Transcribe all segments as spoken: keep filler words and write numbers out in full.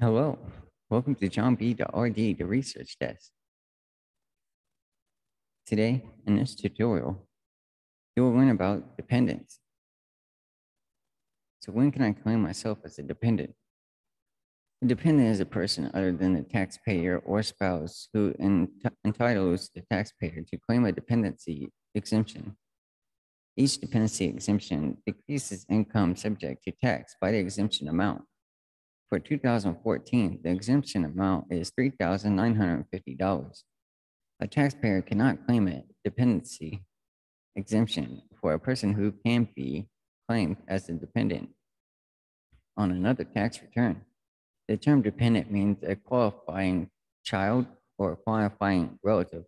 Hello, welcome to John B. R. D., the research desk. Today, in this tutorial, you will learn about dependents. So when can I claim myself as a dependent? A dependent is a person other than the taxpayer or spouse who ent- entitles the taxpayer to claim a dependency exemption. Each dependency exemption decreases income subject to tax by the exemption amount. For two thousand fourteen, the exemption amount is three thousand nine hundred fifty dollars. A taxpayer cannot claim a dependency exemption for a person who can be claimed as a dependent on another tax return. The term dependent means a qualifying child or a qualifying relative.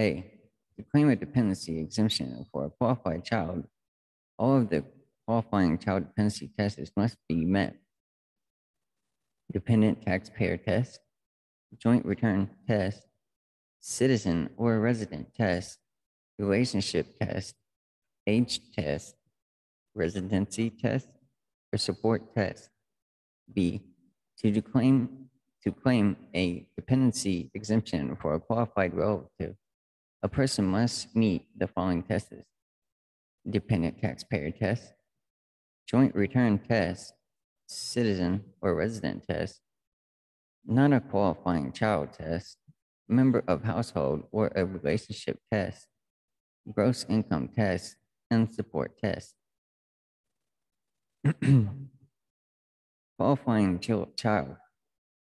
A. To claim a dependency exemption for a qualified child, all of the qualifying child dependency tests must be met. Dependent taxpayer test, joint return test, citizen or resident test, relationship test, age test, residency test, or support test. B. To claim, to claim a dependency exemption for a qualified relative, a person must meet the following tests: dependent taxpayer test, joint return test, citizen or resident test, not a qualifying child test, member of household or a relationship test, gross income test, and support test. Qualifying child.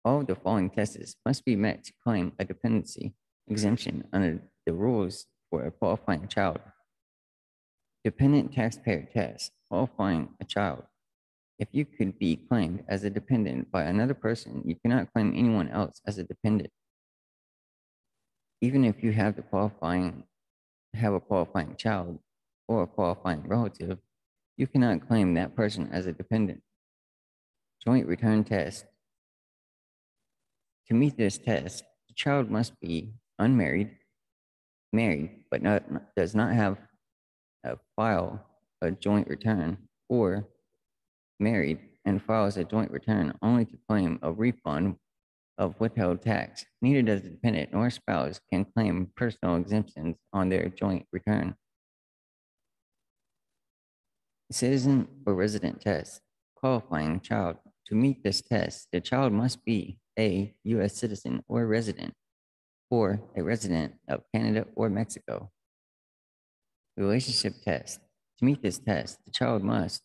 All the following tests must be met to claim a dependency exemption under the rules for a qualifying child. Dependent taxpayer test, qualifying a child. If you could be claimed as a dependent by another person, you cannot claim anyone else as a dependent. Even if you have the qualifying, have a qualifying child or a qualifying relative, you cannot claim that person as a dependent. Joint return test. To meet this test, the child must be unmarried, married, but not, does not have a file a joint return, or married and files a joint return only to claim a refund of withheld tax. Neither does the dependent nor spouse can claim personal exemptions on their joint return. Citizen or resident test, qualifying child. To meet this test, the child must be a U S citizen or resident, or a resident of Canada or Mexico. Relationship test. To meet this test, the child must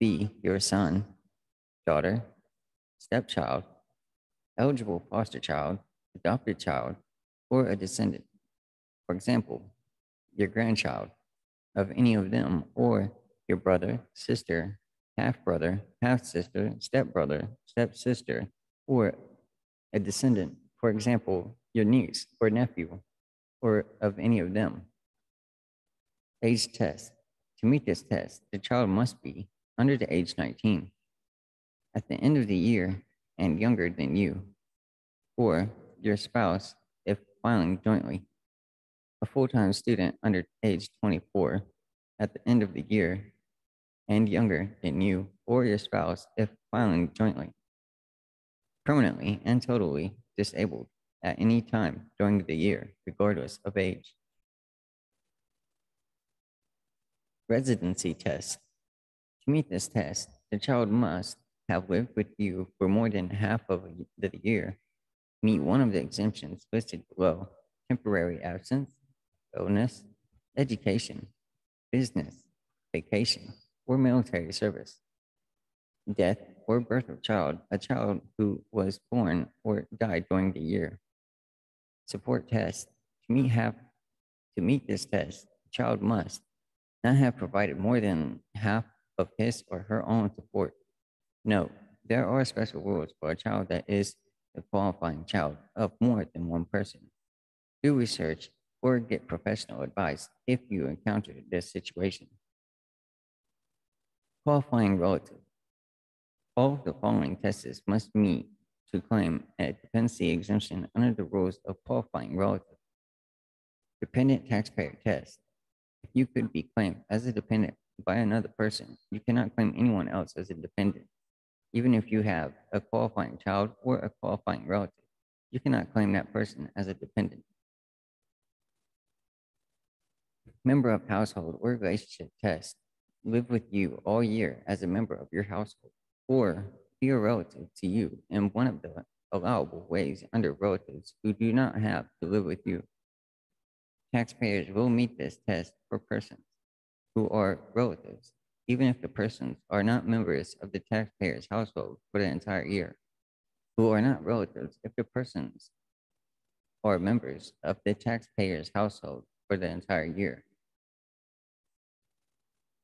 be your son, daughter, stepchild, eligible foster child, adopted child, or a descendant. For example, your grandchild of any of them, or your brother, sister, half-brother, half-sister, step-brother, step-sister, or a descendant. For example, your niece or nephew, or of any of them. Age test. To meet this test, the child must be under the age nineteen, at the end of the year and younger than you, or your spouse if filing jointly, a full-time student under age twenty-four, at the end of the year and younger than you or your spouse if filing jointly, permanently and totally disabled at any time during the year, regardless of age. Residency test. To meet this test, the child must have lived with you for more than half of the year, meet one of the exemptions listed below: temporary absence, illness, education, business, vacation, or military service, death or birth of child, a child who was born or died during the year. Support test. To meet, half, to meet this test, the child must not have provided more than half of his or her own support. Note, there are special rules for a child that is the qualifying child of more than one person. Do research or get professional advice if you encounter this situation. Qualifying relative. All of the following tests must meet to claim a dependency exemption under the rules of qualifying relative. Dependent taxpayer test. If you could be claimed as a dependent by another person, you cannot claim anyone else as a dependent. Even if you have a qualifying child or a qualifying relative, you cannot claim that person as a dependent. Member of household or relationship test, live with you all year as a member of your household or be a relative to you in one of the allowable ways under relatives who do not have to live with you. Taxpayers will meet this test for persons who are relatives, even if the persons are not members of the taxpayer's household for the entire year, who are not relatives if the persons are members of the taxpayer's household for the entire year.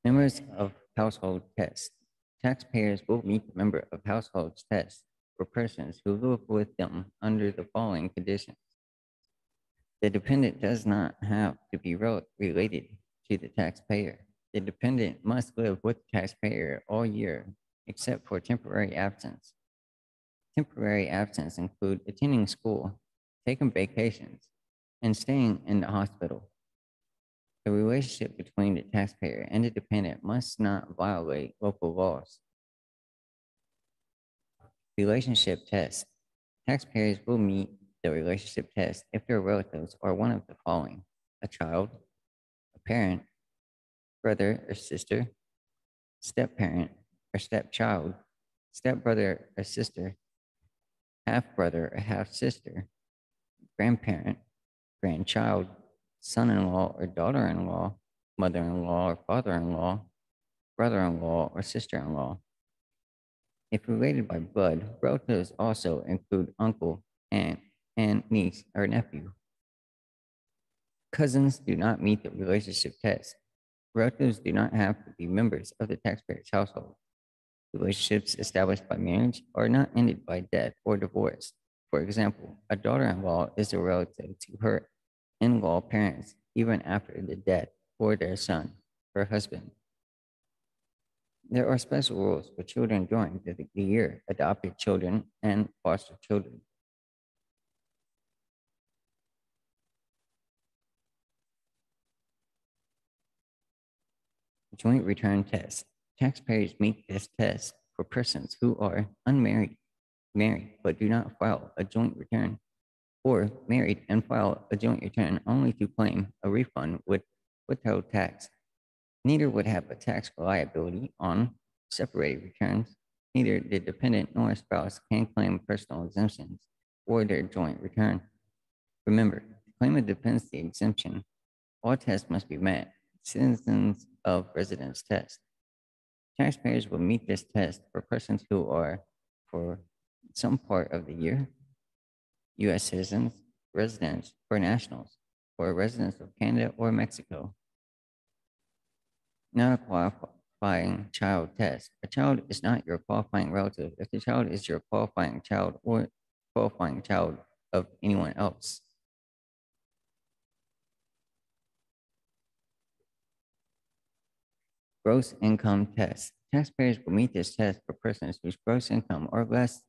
Members of household test. Taxpayers will meet the member of household's test for persons who live with them under the following conditions. The dependent does not have to be related to the taxpayer. The dependent must live with the taxpayer all year, except for temporary absence. Temporary absence include attending school, taking vacations, and staying in the hospital. The relationship between the taxpayer and the dependent must not violate local laws. Relationship test. Taxpayers will meet the relationship test if their relatives are one of the following: a child, a parent, brother or sister, step-parent or stepchild, step-brother or sister, half-brother or half-sister, grandparent, grandchild, son-in-law or daughter-in-law, mother-in-law or father-in-law, brother-in-law or sister-in-law. If related by blood, relatives also include uncle, aunt, and niece or nephew. Cousins do not meet the relationship test. Relatives do not have to be members of the taxpayer's household. Relationships established by marriage are not ended by death or divorce. For example, a daughter-in-law is a relative to her in-law parents even after the death or their son, her husband. There are special rules for children during the year, adopted children and foster children. Joint return test. Taxpayers meet this test for persons who are unmarried, married, but do not file a joint return, or married and file a joint return only to claim a refund with withheld tax. Neither would have a tax liability on separated returns. Neither the dependent nor spouse can claim personal exemptions or their joint return. Remember, to claim a dependency exemption, all tests must be met. Citizens of residence test. Taxpayers will meet this test for persons who are, for some part of the year, U S citizens, residents, or nationals, or residents of Canada or Mexico. Not a qualifying child test. A child is not your qualifying relative if the child is your qualifying child or qualifying child of anyone else. Gross income test. Taxpayers will meet this test for persons whose gross income are less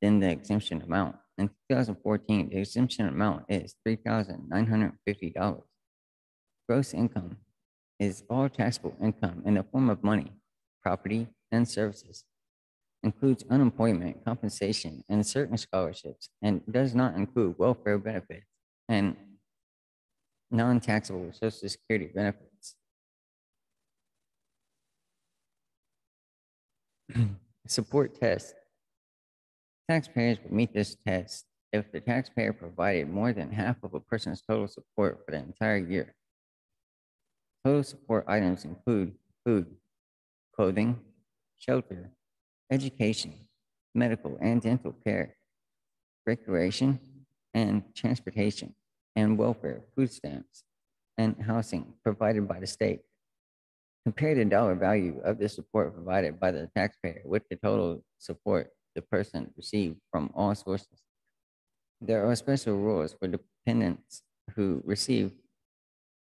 than the exemption amount. In two thousand fourteen, the exemption amount is three thousand nine hundred fifty dollars. Gross income is all taxable income in the form of money, property, and services. Includes unemployment, compensation, and certain scholarships, and does not include welfare benefits and non-taxable Social Security benefits. Support test. Taxpayers will meet this test if the taxpayer provided more than half of a person's total support for the entire year. Total support items include food, clothing, shelter, education, medical and dental care, recreation and transportation, and welfare, food stamps, and housing provided by the state. Compare the dollar value of the support provided by the taxpayer with the total support the person received from all sources. There are special rules for dependents who receive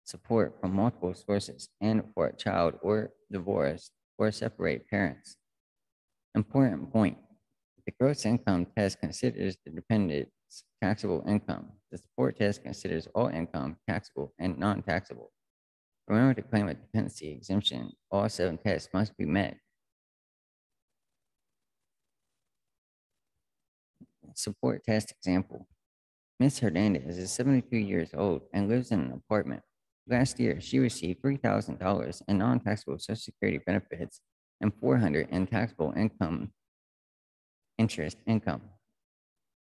support from multiple sources and for a child or divorced or separate parents. Important point. The gross income test considers the dependent's taxable income. The support test considers all income taxable and non-taxable. Remember, to claim a dependency exemption, all seven tests must be met. support test example. Miz Hernandez is seventy-two years old and lives in an apartment. Last year, she received three thousand dollars in non-taxable Social Security benefits and four hundred dollars in taxable income, interest income,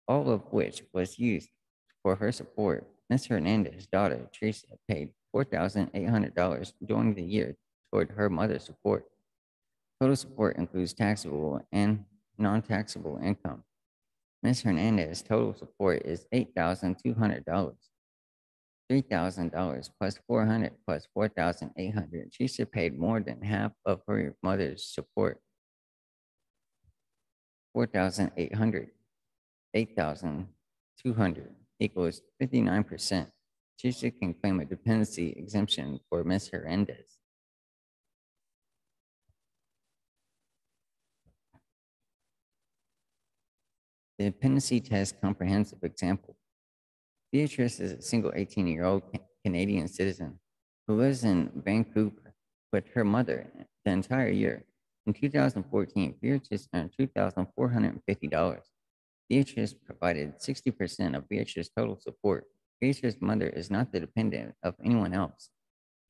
all of which was used for her support. Miz Hernandez's daughter, Teresa, paid four thousand eight hundred dollars during the year toward her mother's support. Total support includes taxable and non-taxable income. Miz Hernandez's total support is eight thousand two hundred dollars. three thousand dollars plus four hundred dollars plus four thousand eight hundred dollars. Teresa paid more than half of her mother's support, four thousand eight hundred dollars. eight thousand two hundred dollars equals fifty-nine percent. Teresa can claim a dependency exemption for Miz Hernandez. The dependency test comprehensive example. Beatrice is a single eighteen-year-old Canadian citizen who lives in Vancouver with her mother the entire year. In two thousand fourteen, Beatrice earned two thousand four hundred fifty dollars. Beatrice provided sixty percent of Beatrice's total support. Beatrice's mother is not the dependent of anyone else.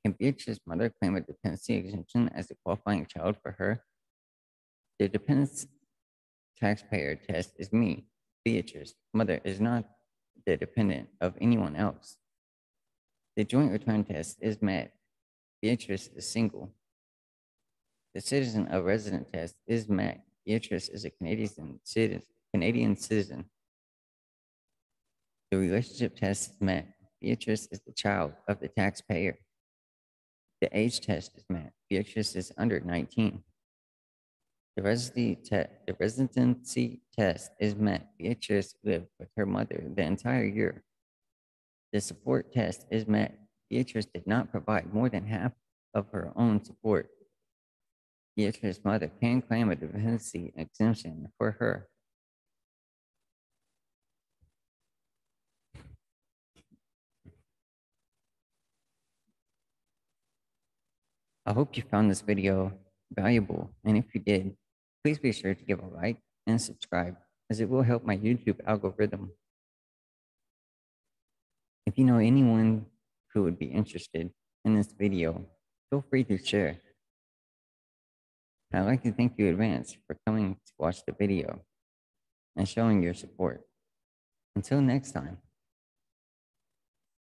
Can Beatrice's mother claim a dependency exemption as a qualifying child for her? The dependent taxpayer test is me. Beatrice's mother is not the dependent of anyone else. The joint return test is met. Beatrice is single. The citizen of resident test is met. Beatrice is a Canadian citizen. Canadian citizen. The relationship test is met. Beatrice is the child of the taxpayer. The age test is met. Beatrice is under nineteen. The residency, te the residency test is met. Beatrice lived with her mother the entire year. The support test is met. Beatrice did not provide more than half of her own support. Beatrice's mother can claim a dependency exemption for her. I hope you found this video valuable, and if you did, please be sure to give a like and subscribe, as it will help my YouTube algorithm. If you know anyone who would be interested in this video, feel free to share. I'd like to thank you in advance for coming to watch the video and showing your support. Until next time.